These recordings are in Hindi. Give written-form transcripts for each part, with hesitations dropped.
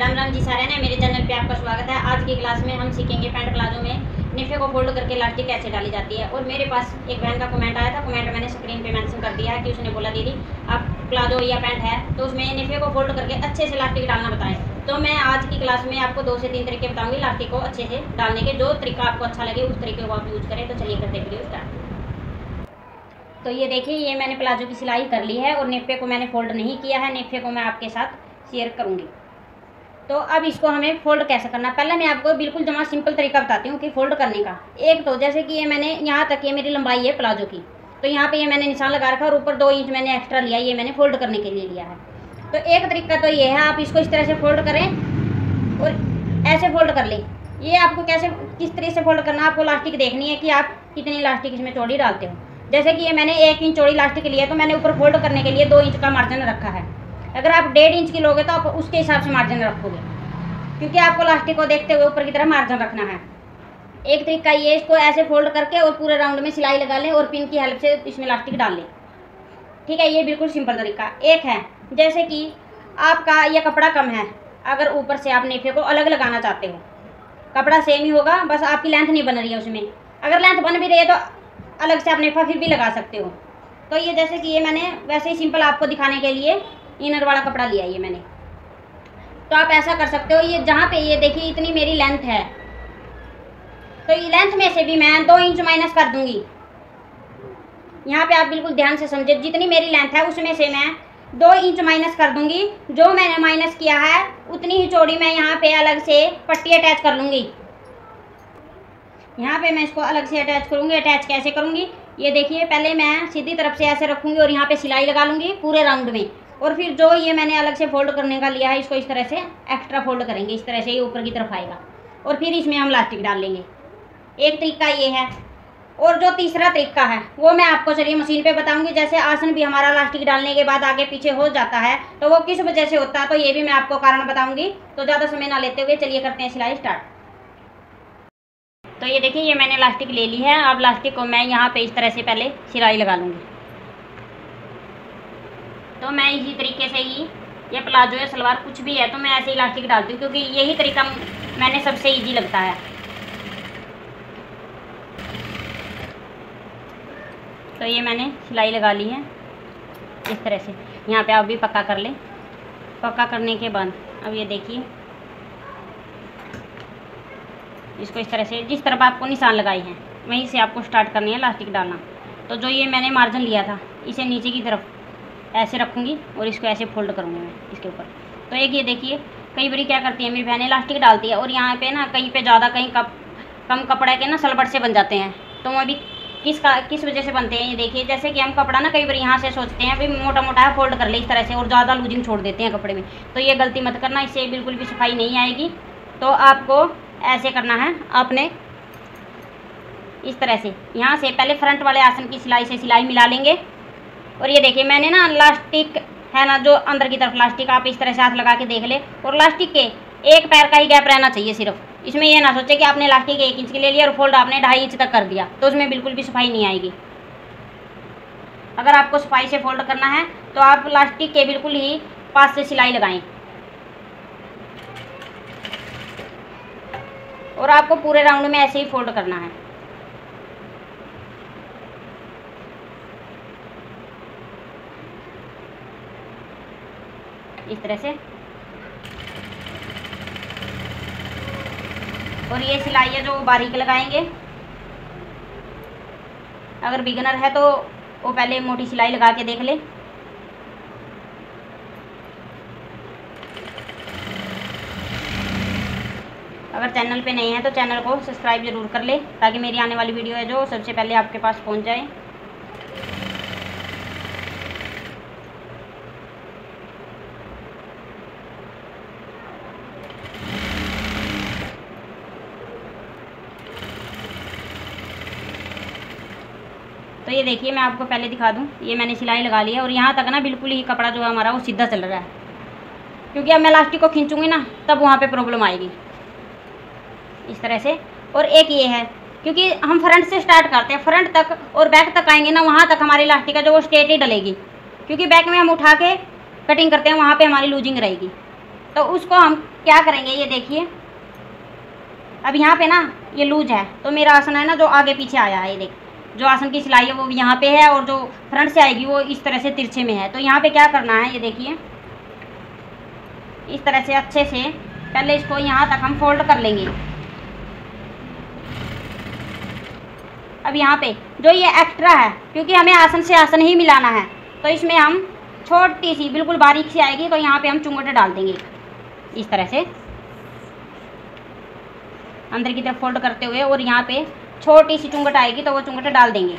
राम राम जी सारे ने, मेरे चैनल पे आपका स्वागत है। आज की क्लास में हम सीखेंगे पैंट प्लाजो में नेफे को फोल्ड करके लाठी कैसे डाली जाती है। और मेरे पास एक बहन का कमेंट आया था, कमेंट मैंने स्क्रीन पे मेंशन कर दिया है कि उसने बोला दीदी आप प्लाजो या पैंट है तो उसमें नेफे को फोल्ड करके अच्छे से लाठी डालना बताएं। तो मैं आज की क्लास में आपको 2 से 3 तरीके बताऊँगी लाठी को अच्छे से डालने के। जो तरीका आपको अच्छा लगे उस तरीके को आप यूज़ करें। तो चलिए करते वीडियो स्टार्ट। तो ये देखिए, ये मैंने प्लाजो की सिलाई कर ली है और नेफे को मैंने फोल्ड नहीं किया है। नेफे को मैं आपके साथ शेयर करूँगी। तो अब इसको हमें फोल्ड कैसे करना, पहले मैं आपको बिल्कुल जमा सिंपल तरीका बताती हूँ कि फोल्ड करने का। एक तो जैसे कि ये मैंने यहाँ तक, ये मेरी लंबाई है प्लाजो की, तो यहाँ पे ये मैंने निशान लगा रखा और ऊपर 2 इंच मैंने एक्स्ट्रा लिया, ये मैंने फोल्ड करने के लिए लिया है। तो एक तरीका तो ये है, आप इसको इस तरह से फोल्ड करें और ऐसे फोल्ड कर लें। ये आपको कैसे किस तरह से फोल्ड करना, आपको लास्टिक देखनी है कि आप कितनी लास्टिक इसमें चौड़ी डालते हो। जैसे कि ये मैंने 1 इंच चौड़ी लास्टिक लिया, तो मैंने ऊपर फोल्ड करने के लिए 2 इंच का मार्जिन रखा है। अगर आप 1.5 इंच की लोगे तो आप उसके हिसाब से मार्जिन रखोगे, क्योंकि आपको लास्टिक को देखते हुए ऊपर की तरफ मार्जिन रखना है। एक तरीका ये, इसको ऐसे फोल्ड करके और पूरे राउंड में सिलाई लगा लें और पिन की हेल्प से इसमें लास्टिक डाल लें। ठीक है, ये बिल्कुल सिंपल तरीका एक है। जैसे कि आपका यह कपड़ा कम है, अगर ऊपर से आप नेफे को अलग लगाना चाहते हो, कपड़ा सेम ही होगा, बस आपकी लेंथ नहीं बन रही है उसमें। अगर लेंथ बन भी रही है तो अलग से आप नेफा फिर भी लगा सकते हो। तो ये जैसे कि ये मैंने वैसे ही सिंपल आपको दिखाने के लिए इनर वाला कपड़ा लिया ये मैंने। तो आप ऐसा कर सकते हो, ये जहाँ पे ये देखिए इतनी मेरी लेंथ है, तो ये लेंथ में से भी मैं 2 इंच माइनस कर दूंगी। यहाँ पे आप बिल्कुल ध्यान से समझे, जितनी मेरी लेंथ है उसमें से मैं 2 इंच माइनस कर दूंगी। जो मैंने माइनस किया है उतनी ही चौड़ी मैं यहाँ पे अलग से पट्टी अटैच कर लूँगी। यहाँ पे मैं इसको अलग से अटैच करूँगी। अटैच कैसे करूँगी, ये देखिए, पहले मैं सीधी तरफ से ऐसे रखूँगी और यहाँ पे सिलाई लगा लूँगी पूरे राउंड में। और फिर जो ये मैंने अलग से फोल्ड करने का लिया है, इसको इस तरह से एक्स्ट्रा फोल्ड करेंगे, इस तरह से ये ऊपर की तरफ आएगा और फिर इसमें हम लास्टिक डाल लेंगे। एक तरीका ये है। और जो तीसरा तरीका है वो मैं आपको चलिए मशीन पे बताऊंगी। जैसे आसन भी हमारा लास्टिक डालने के बाद आगे पीछे हो जाता है, तो वो किस वजह से होता है, तो ये भी मैं आपको कारण बताऊँगी। तो ज़्यादा समय ना लेते हुए चलिए करते हैं सिलाई स्टार्ट। तो ये देखिए, ये मैंने लास्टिक ले ली है। अब लास्टिक को मैं यहाँ पर इस तरह से पहले सिलाई लगा लूँगी। तो मैं इसी तरीके से ही, ये प्लाजो या सलवार कुछ भी है तो मैं ऐसे ही लास्टिक डालती हूँ, क्योंकि यही तरीका मैंने सबसे इजी लगता है। तो ये मैंने सिलाई लगा ली है इस तरह से। यहाँ पे आप भी पक्का कर लें। पक्का करने के बाद अब ये देखिए, इसको इस तरह से जिस तरफ आपको निशान लगाई है वहीं से आपको स्टार्ट करनी है लास्टिक डालना। तो जो ये मैंने मार्जिन लिया था इसे नीचे की तरफ ऐसे रखूँगी और इसको ऐसे फोल्ड करूँगी मैं इसके ऊपर। तो एक ये देखिए, कई बार क्या करती है मेरी बहनें, लास्टिक डालती है और यहाँ पे ना कहीं पे ज़्यादा कहीं कम कपड़ा के ना सलबट से बन जाते हैं। तो वो भी किस वजह से बनते हैं, ये देखिए। जैसे कि हम कपड़ा ना कई बार यहाँ से सोचते हैं भाई मोटा मोटा है फोल्ड कर ले इस तरह से, और ज़्यादा लूजिंग छोड़ देते हैं कपड़े में। तो ये गलती मत करना, इससे बिल्कुल भी सफाई नहीं आएगी। तो आपको ऐसे करना है, आपने इस तरह से यहाँ से पहले फ्रंट वाले आसन की सिलाई से सिलाई मिला लेंगे। और ये देखिए मैंने ना लास्टिक है ना जो अंदर की तरफ लास्टिक, आप इस तरह से हाथ लगा के देख ले। और लास्टिक के एक पैर का ही गैप रहना चाहिए सिर्फ। इसमें यह ना सोचे कि आपने लास्टिक 1 इंच के ले लिया और फोल्ड आपने 2.5 इंच तक कर दिया, तो उसमें बिल्कुल भी सफाई नहीं आएगी। अगर आपको सफाई से फोल्ड करना है तो आप लास्टिक के बिल्कुल ही पास से सिलाई लगाएँ। और आपको पूरे राउंड में ऐसे ही फोल्ड करना है। इस तरह से। और ये सिलाई है जो बारीक लगाएंगे। अगर बिगिनर है तो वो पहले मोटी सिलाई लगा के देख ले। अगर चैनल पे नहीं है तो चैनल को सब्सक्राइब जरूर कर ले, ताकि मेरी आने वाली वीडियो है जो सबसे पहले आपके पास पहुंच जाए। तो ये देखिए, मैं आपको पहले दिखा दूं, ये मैंने सिलाई लगा ली है और यहाँ तक ना बिल्कुल ही कपड़ा जो है हमारा वो सीधा चल रहा है, क्योंकि अब मैं लास्टिक को खींचूंगी ना तब वहाँ पे प्रॉब्लम आएगी इस तरह से। और एक ये है, क्योंकि हम फ्रंट से स्टार्ट करते हैं, फ्रंट तक और बैक तक आएंगे ना, वहाँ तक हमारी लास्टिक है जो वो स्ट्रेट ही डलेगी, क्योंकि बैक में हम उठा के कटिंग करते हैं, वहाँ पर हमारी लूजिंग रहेगी। तो उसको हम क्या करेंगे, ये देखिए अब यहाँ पे ना ये लूज है, तो मेरा आसन है ना जो आगे पीछे आया है, ये देख जो आसन की सिलाई है वो यहाँ पे है और जो फ्रंट से आएगी वो इस तरह से तिरछे में है। तो यहाँ पे क्या करना है, ये देखिए इस तरह से अच्छे से पहले इसको यहाँ तक हम फोल्ड कर लेंगे। अब यहाँ पे जो ये एक्स्ट्रा है, क्योंकि हमें आसन से आसन ही मिलाना है, तो इसमें हम छोटी सी बिल्कुल बारीक सी आएगी तो यहाँ पे हम चुंगट डाल देंगे इस तरह से अंदर की तरफ फोल्ड करते हुए, और यहाँ पे छोटी सी चुंगट आएगी तो वो चुंगट डाल देंगे,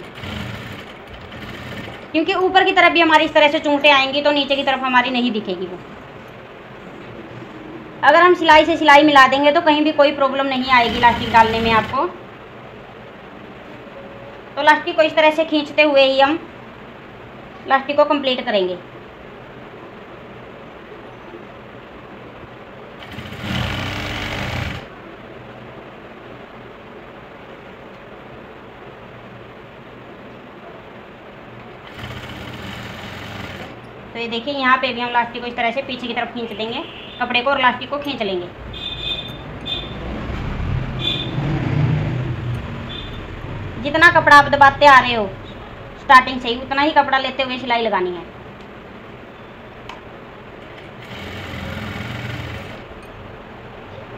क्योंकि ऊपर की तरफ भी हमारी इस तरह से चुंगटे आएंगी तो नीचे की तरफ हमारी नहीं दिखेगी वो। अगर हम सिलाई से सिलाई मिला देंगे तो कहीं भी कोई प्रॉब्लम नहीं आएगी इलास्टिक डालने में आपको। तो इलास्टिक को इस तरह से खींचते हुए ही हम इलास्टिक को कंप्लीट करेंगे। तो ये देखिए यहाँ पे भी हम इलास्टिक को इस तरह से पीछे की तरफ खींच देंगे, कपड़े को और इलास्टिक को खींच लेंगे। जितना कपड़ा आप दबाते आ रहे हो स्टार्टिंग से ही उतना ही कपड़ा लेते हुए सिलाई लगानी है।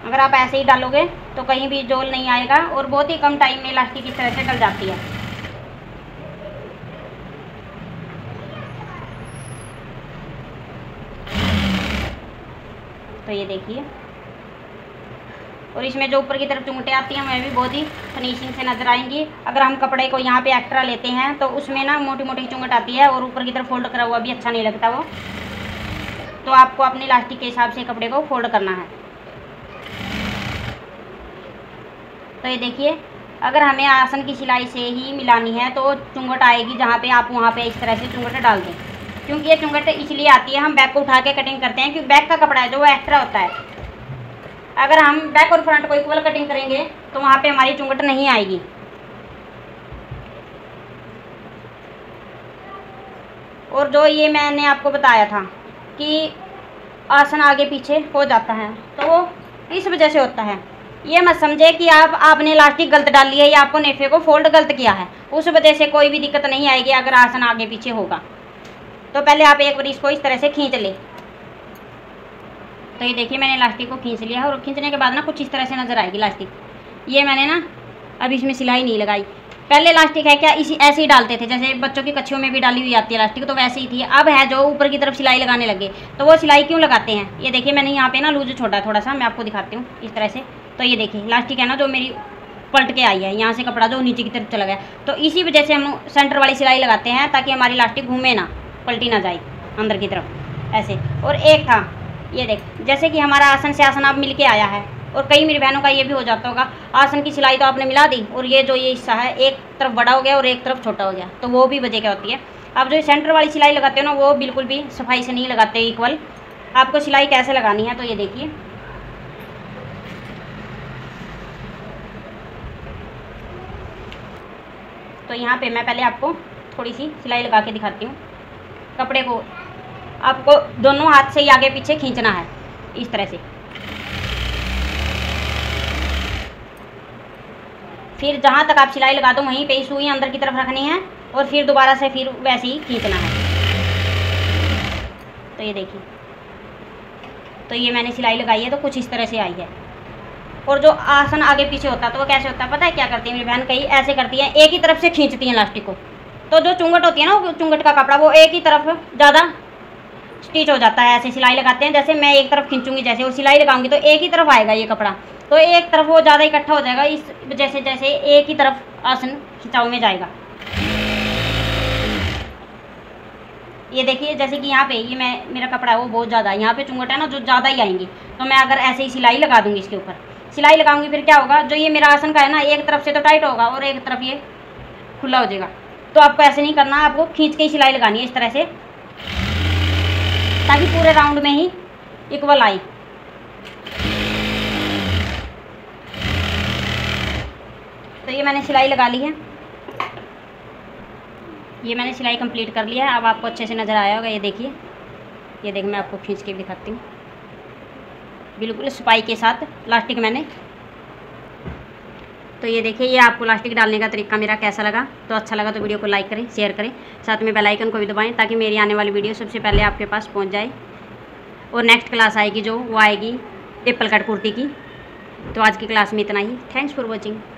अगर आप ऐसे ही डालोगे तो कहीं भी जोल नहीं आएगा और बहुत ही कम टाइम में इलास्टिक इस तरह से डल जाती है। तो ये देखिए, और इसमें जो ऊपर की तरफ चुंगटे आती हैं हमें भी बहुत ही फिनिशिंग से नजर आएंगी। अगर हम कपड़े को यहाँ पे एक्स्ट्रा लेते हैं तो उसमें ना मोटी मोटी चुंगट आती है और ऊपर की तरफ फोल्ड करा हुआ भी अच्छा नहीं लगता वो। तो आपको अपने इलास्टिक के हिसाब से कपड़े को फोल्ड करना है। तो ये देखिए अगर हमें आसन की सिलाई से ही मिलानी है तो चुंगट आएगी जहाँ पे, आप वहाँ पे इस तरह से चुंगट डाल दें, क्योंकि ये चुंगट इसलिए आती है हम बैक को उठा के कटिंग करते हैं, क्योंकि बैक का कपड़ा है जो वो एक्स्ट्रा होता है। अगर हम बैक और फ्रंट को इक्वल कटिंग करेंगे तो वहाँ पे हमारी चुंगट नहीं आएगी। और जो ये मैंने आपको बताया था कि आसन आगे पीछे हो जाता है तो वो इस वजह से होता है, ये मत समझे कि आपने इलास्टिक गलत डाली है या आपको नेफे को फोल्ड गलत किया है, उस वजह से कोई भी दिक्कत नहीं आएगी अगर आसन आगे पीछे होगा। तो पहले आप एक बार इसको इस तरह से खींच लें। तो ये देखिए मैंने इलास्टिक को खींच लिया है, और खींचने के बाद ना कुछ इस तरह से नज़र आएगी इलास्टिक। ये मैंने ना अभी इसमें सिलाई नहीं लगाई, पहले इलास्टिक है क्या इसी ऐसे ही डालते थे, जैसे बच्चों की कच्छियों में भी डाली हुई आती है इलास्टिक, तो वैसे ही थी। अब है जो ऊपर की तरफ सिलाई लगाने लगे, तो वो सिलाई क्यों लगाते हैं, ये देखिए मैंने यहाँ पर ना लूज छोड़ा थोड़ा सा, मैं आपको दिखाती हूँ इस तरह से। तो ये देखिए इलास्टिक है ना जो मेरी पलट के आई है, यहाँ से कपड़ा जो नीचे की तरफ चला गया, तो इसी वजह से हम सेंटर वाली सिलाई लगाते हैं ताकि हमारी इलास्टिक घूमे ना, पलटी ना जाए अंदर की तरफ ऐसे। और एक था ये देख, जैसे कि हमारा आसन से आसन आप मिल के आया है, और कई मेरी बहनों का ये भी हो जाता होगा आसन की सिलाई तो आपने मिला दी और ये जो ये हिस्सा है एक तरफ बड़ा हो गया और एक तरफ छोटा हो गया, तो वो भी वजह क्या होती है। आप जो सेंटर वाली सिलाई लगाते हो ना वो बिल्कुल भी सफाई से नहीं लगाते इक्वल। आपको सिलाई कैसे लगानी है तो ये देखिए तो यहाँ पर मैं पहले आपको थोड़ी सी सिलाई लगा के दिखाती हूँ। कपड़े को आपको दोनों हाथ से ही आगे पीछे खींचना है इस तरह से, फिर जहाँ तक आप सिलाई लगा दो वहीं पे सुई अंदर की तरफ रखनी है और फिर दोबारा से फिर वैसे ही खींचना है। तो ये देखिए तो ये मैंने सिलाई लगाई है तो कुछ इस तरह से आई है। और जो आसन आगे पीछे होता है तो वो कैसे होता है पता है क्या करती है मेरी बहन, कहीं ऐसे करती है एक ही तरफ से खींचती है इलास्टिक को, तो जो चुंगट होती है ना चुंगट का कपड़ा वो एक ही तरफ ज़्यादा स्टिच हो जाता है। ऐसे सिलाई लगाते हैं, जैसे मैं एक तरफ खींचूंगी जैसे वो सिलाई लगाऊंगी तो एक ही तरफ आएगा ये कपड़ा, तो एक तरफ वो ज़्यादा इकट्ठा हो जाएगा, इस वजह से जैसे एक ही तरफ आसन खिंचाव में जाएगा। ये देखिए जैसे कि यहाँ पे ये मैं मेरा कपड़ा है वो बहुत ज़्यादा है, यहाँ पे चुंगट है ना जो ज़्यादा ही आएंगी, तो मैं अगर ऐसे ही सिलाई लगा दूँगी इसके ऊपर, सिलाई लगाऊंगी फिर क्या होगा, जो ये मेरा आसन का है ना एक तरफ से तो टाइट होगा और एक तरफ ये खुला हो जाएगा। तो आपको ऐसे नहीं करना, आपको खींच के ही सिलाई लगानी है इस तरह से ताकि पूरे राउंड में ही इक्वल आए। तो ये मैंने सिलाई लगा ली है, ये मैंने सिलाई कंप्लीट कर लिया है, अब आपको अच्छे से नज़र आया होगा। ये देखिए ये देख मैं आपको खींच के दिखाती हूँ। बिल्कुल सफाई के साथ प्लास्टिक मैंने। तो ये देखिए, ये आपको प्लास्टिक डालने का तरीका मेरा कैसा लगा। तो अच्छा लगा तो वीडियो को लाइक करें, शेयर करें, साथ में बेल आइकन को भी दबाएं ताकि मेरी आने वाली वीडियो सबसे पहले आपके पास पहुंच जाए। और नेक्स्ट क्लास आएगी, जो वो आएगी एप्पल कट कुर्ती की। तो आज की क्लास में इतना ही। Thanks for watching.